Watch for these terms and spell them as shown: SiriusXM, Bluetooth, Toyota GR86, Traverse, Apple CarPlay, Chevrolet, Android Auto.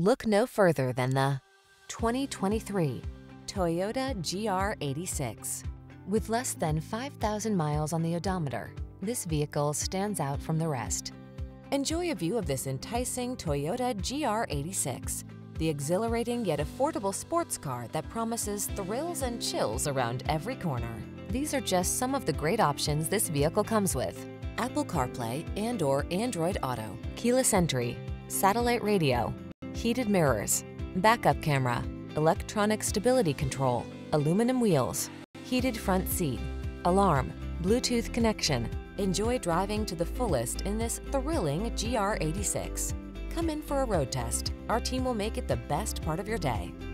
Look no further than the 2023 Toyota GR86. With less than 5,000 miles on the odometer, this vehicle stands out from the rest. Enjoy a view of this enticing Toyota GR86, the exhilarating yet affordable sports car that promises thrills and chills around every corner. These are just some of the great options this vehicle comes with: Apple CarPlay and/or Android Auto, keyless entry, satellite radio, heated mirrors, backup camera, electronic stability control, aluminum wheels, heated front seat, alarm, Bluetooth connection. Enjoy driving to the fullest in this thrilling GR86. Come in for a road test. Our team will make it the best part of your day.